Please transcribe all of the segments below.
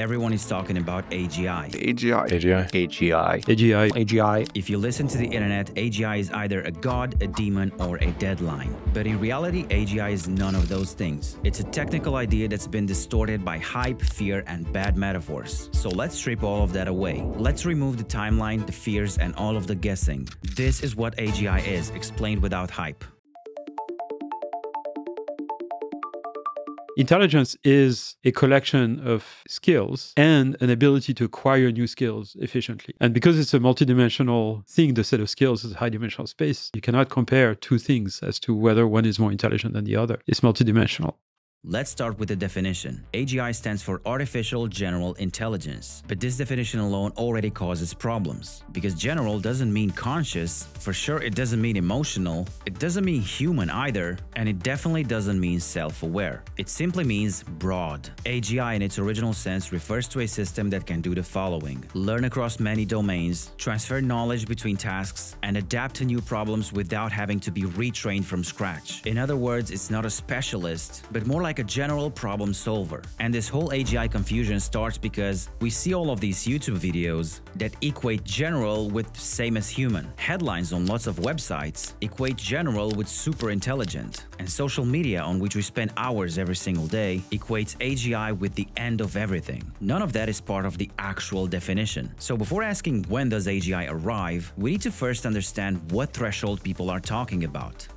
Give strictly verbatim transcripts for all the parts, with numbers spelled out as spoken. Everyone is talking about A G I. A G I. A G I. A G I. A G I. A G I. If you listen to the internet, A G I is either a god, a demon, or a deadline. But in reality, A G I is none of those things. It's a technical idea that's been distorted by hype, fear, and bad metaphors. So let's strip all of that away. Let's remove the timeline, the fears, and all of the guessing. This is what A G I is, explained without hype. Intelligence is a collection of skills and an ability to acquire new skills efficiently. And because it's a multidimensional thing, the set of skills is a high-dimensional space. You cannot compare two things as to whether one is more intelligent than the other. It's multidimensional. Let's start with the definition. A G I stands for Artificial General Intelligence, but this definition alone already causes problems. Because general doesn't mean conscious, for sure it doesn't mean emotional, it doesn't mean human either, and it definitely doesn't mean self-aware. It simply means broad. A G I in its original sense refers to a system that can do the following: learn across many domains, transfer knowledge between tasks, and adapt to new problems without having to be retrained from scratch. In other words, it's not a specialist, but more like like a general problem solver. And this whole A G I confusion starts because we see all of these YouTube videos that equate general with same as human. Headlines on lots of websites equate general with super intelligent. And social media, on which we spend hours every single day, equates A G I with the end of everything. None of that is part of the actual definition. So before asking when does A G I arrive, we need to first understand what threshold people are talking about.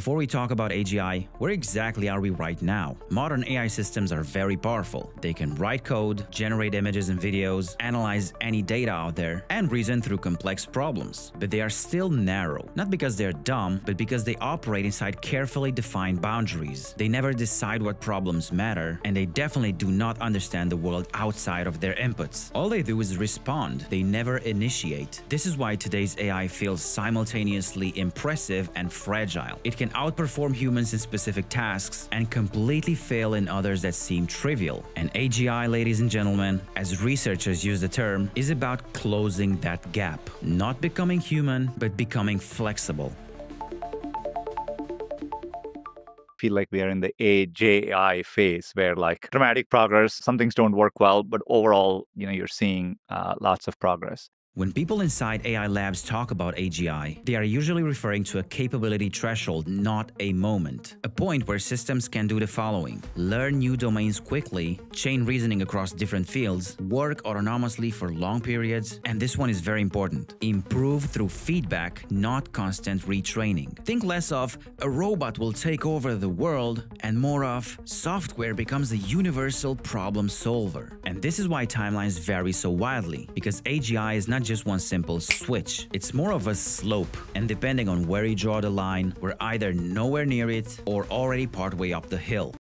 Before we talk about A G I, where exactly are we right now? Modern A I systems are very powerful. They can write code, generate images and videos, analyze any data out there, and reason through complex problems. But they are still narrow, not because they're dumb, but because they operate inside carefully defined boundaries. They never decide what problems matter, and they definitely do not understand the world outside of their inputs. All they do is respond. They never initiate. This is why today's A I feels simultaneously impressive and fragile. It can can outperform humans in specific tasks and completely fail in others that seem trivial. And A G I, ladies and gentlemen, as researchers use the term, is about closing that gap. Not becoming human, but becoming flexible. Feel like we are in the A G I phase where, like, dramatic progress, some things don't work well, but overall, you know, you're seeing uh, lots of progress. When people inside A I labs talk about A G I, they are usually referring to a capability threshold, not a moment. A point where systems can do the following: learn new domains quickly, chain reasoning across different fields, work autonomously for long periods, and this one is very important, improve through feedback, not constant retraining. Think less of a robot will take over the world and more of software becomes a universal problem solver. And this is why timelines vary so wildly, because A G I is not just one simple switch. It's more of a slope, and depending on where you draw the line, we're either nowhere near it or already partway up the hill.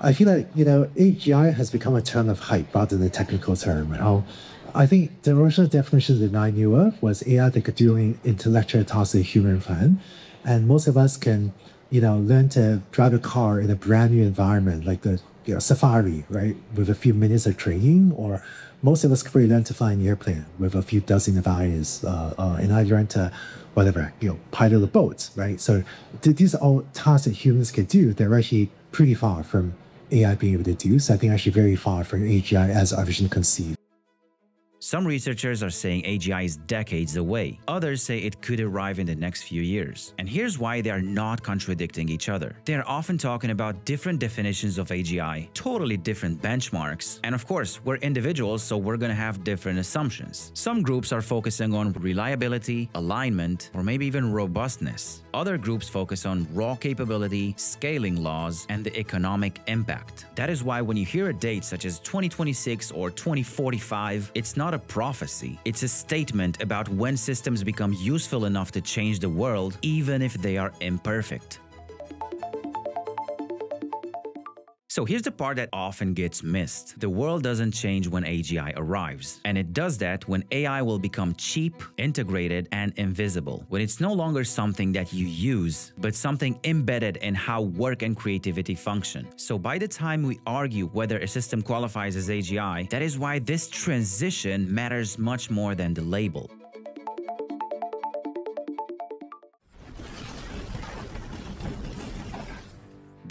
I feel like, you know, A G I has become a term of hype rather than a technical term. Now, I think the original definition that I knew of was A I that could do intellectual tasks a human can, and most of us can, you know, learn to drive a car in a brand new environment like the you know, Safari, right, with a few minutes of training, or most of us could learn to fly an airplane with a few dozen of hours, uh, uh, and I learned to, whatever, you know, pilot a boat, right? So th these are all tasks that humans can do. They're actually pretty far from A I being able to do. So I think actually very far from A G I as originally conceived. Some researchers are saying A G I is decades away. Others say it could arrive in the next few years. And here's why they are not contradicting each other. They are often talking about different definitions of A G I, totally different benchmarks, and of course, we're individuals, so we're gonna have different assumptions. Some groups are focusing on reliability, alignment, or maybe even robustness. Other groups focus on raw capability, scaling laws, and the economic impact. That is why when you hear a date such as twenty twenty-six or twenty forty-five, it's not a prophecy. It's a statement about when systems become useful enough to change the world, even if they are imperfect. So here's the part that often gets missed. The world doesn't change when A G I arrives. And it does that when A I will become cheap, integrated, and invisible. When it's no longer something that you use, but something embedded in how work and creativity function. So by the time we argue whether a system qualifies as A G I, that is why this transition matters much more than the label.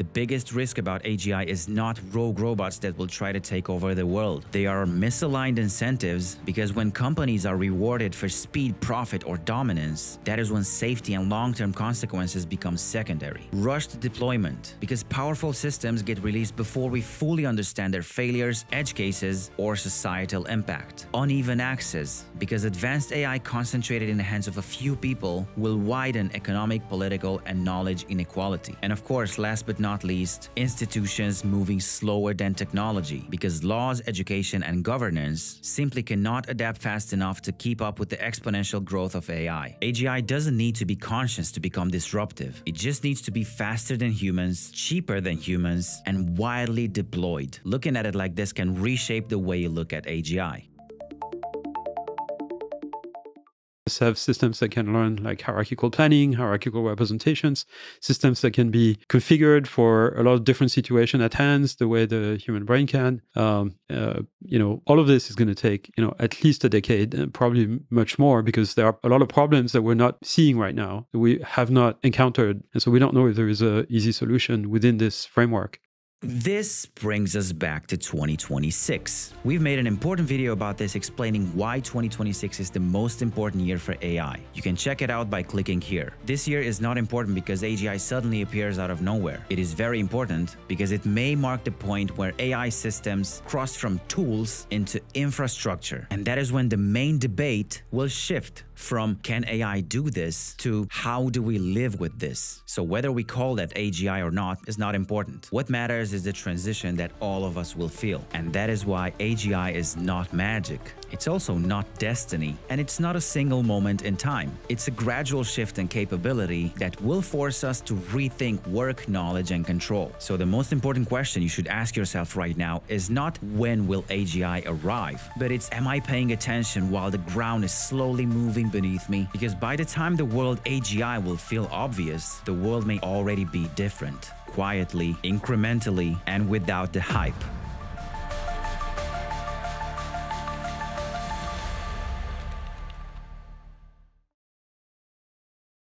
The biggest risk about A G I is not rogue robots that will try to take over the world. They are misaligned incentives, because when companies are rewarded for speed, profit, or dominance, that is when safety and long-term consequences become secondary. Rushed deployment, because powerful systems get released before we fully understand their failures, edge cases, or societal impact. Uneven access, because advanced A I concentrated in the hands of a few people will widen economic, political, and knowledge inequality. And of course, last but not least, institutions moving slower than technology, because laws, education, and governance simply cannot adapt fast enough to keep up with the exponential growth of A I. A G I doesn't need to be conscious to become disruptive. It just needs to be faster than humans, cheaper than humans, and widely deployed. Looking at it like this can reshape the way you look at A G I. Have systems that can learn like hierarchical planning, hierarchical representations, systems that can be configured for a lot of different situations at hands, the way the human brain can. Um, uh, you know, all of this is going to take, you know, at least a decade and probably much more, because there are a lot of problems that we're not seeing right now, that we have not encountered. And so we don't know if there is an easy solution within this framework. This brings us back to twenty twenty-six. We've made an important video about this, explaining why twenty twenty-six is the most important year for A I. You can check it out by clicking here. This year is not important because A G I suddenly appears out of nowhere. It is very important because it may mark the point where A I systems cross from tools into infrastructure. And that is when the main debate will shift from can A I do this to how do we live with this. So whether we call that A G I or not is not important. What matters is the transition that all of us will feel. And that is why A G I is not magic. It's also not destiny, and it's not a single moment in time. It's a gradual shift in capability that will force us to rethink work, knowledge, and control. So the most important question you should ask yourself right now is not when will A G I arrive, but it's am I paying attention while the ground is slowly moving beneath me? Because by the time the world A G I will feel obvious, the world may already be different, quietly, incrementally, and without the hype.